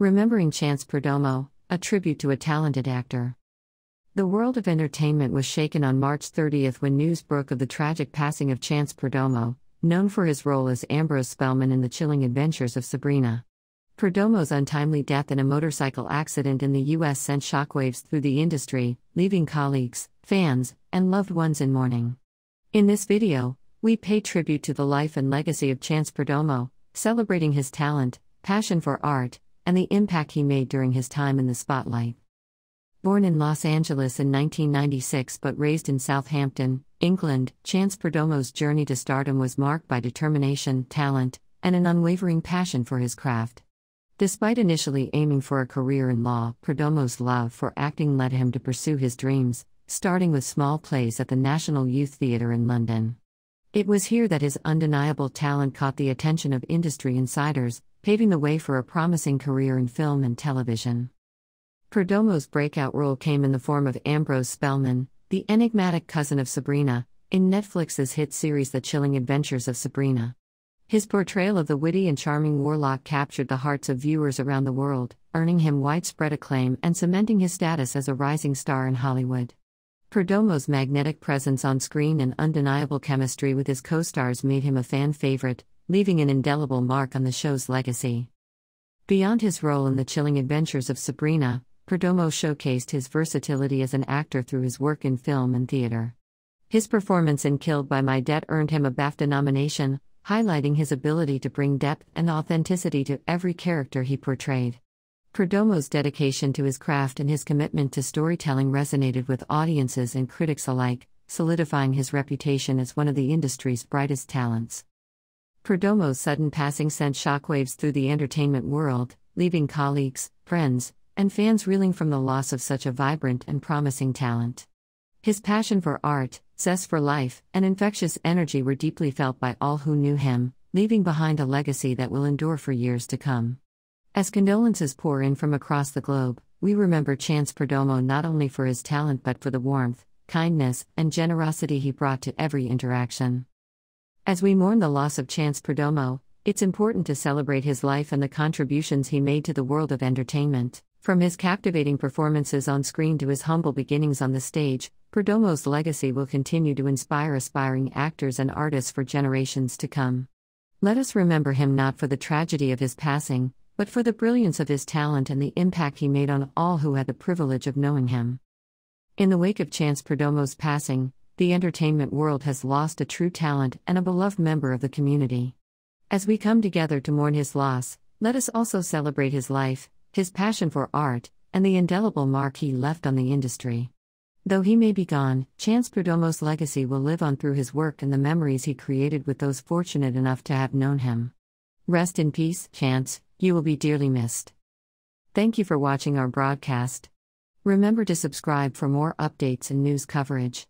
Remembering Chance Perdomo, a tribute to a talented actor. The world of entertainment was shaken on March 30th when news broke of the tragic passing of Chance Perdomo, known for his role as Ambrose Spellman in The Chilling Adventures of Sabrina. Perdomo's untimely death in a motorcycle accident in the U.S. sent shockwaves through the industry, leaving colleagues, fans, and loved ones in mourning. In this video, we pay tribute to the life and legacy of Chance Perdomo, celebrating his talent, passion for art, and the impact he made during his time in the spotlight. Born in Los Angeles in 1996 but raised in Southampton, England, Chance Perdomo's journey to stardom was marked by determination, talent, and an unwavering passion for his craft. Despite initially aiming for a career in law, Perdomo's love for acting led him to pursue his dreams, starting with small plays at the National Youth Theatre in London. It was here that his undeniable talent caught the attention of industry insiders, paving the way for a promising career in film and television. Perdomo's breakout role came in the form of Ambrose Spellman, the enigmatic cousin of Sabrina, in Netflix's hit series The Chilling Adventures of Sabrina. His portrayal of the witty and charming warlock captured the hearts of viewers around the world, earning him widespread acclaim and cementing his status as a rising star in Hollywood. Perdomo's magnetic presence on screen and undeniable chemistry with his co-stars made him a fan favorite, leaving an indelible mark on the show's legacy. Beyond his role in The Chilling Adventures of Sabrina, Perdomo showcased his versatility as an actor through his work in film and theater. His performance in Killed by My Dead earned him a BAFTA nomination, highlighting his ability to bring depth and authenticity to every character he portrayed. Perdomo's dedication to his craft and his commitment to storytelling resonated with audiences and critics alike, solidifying his reputation as one of the industry's brightest talents. Perdomo's sudden passing sent shockwaves through the entertainment world, leaving colleagues, friends, and fans reeling from the loss of such a vibrant and promising talent. His passion for art, zest for life, and infectious energy were deeply felt by all who knew him, leaving behind a legacy that will endure for years to come. As condolences pour in from across the globe, we remember Chance Perdomo not only for his talent but for the warmth, kindness, and generosity he brought to every interaction. As we mourn the loss of Chance Perdomo, it's important to celebrate his life and the contributions he made to the world of entertainment. From his captivating performances on screen to his humble beginnings on the stage, Perdomo's legacy will continue to inspire aspiring actors and artists for generations to come. Let us remember him not for the tragedy of his passing, but for the brilliance of his talent and the impact he made on all who had the privilege of knowing him. In the wake of Chance Perdomo's passing, the entertainment world has lost a true talent and a beloved member of the community. As we come together to mourn his loss, let us also celebrate his life, his passion for art, and the indelible mark he left on the industry. Though he may be gone, Chance Perdomo's legacy will live on through his work and the memories he created with those fortunate enough to have known him. Rest in peace, Chance. You will be dearly missed. Thank you for watching our broadcast. Remember to subscribe for more updates and news coverage.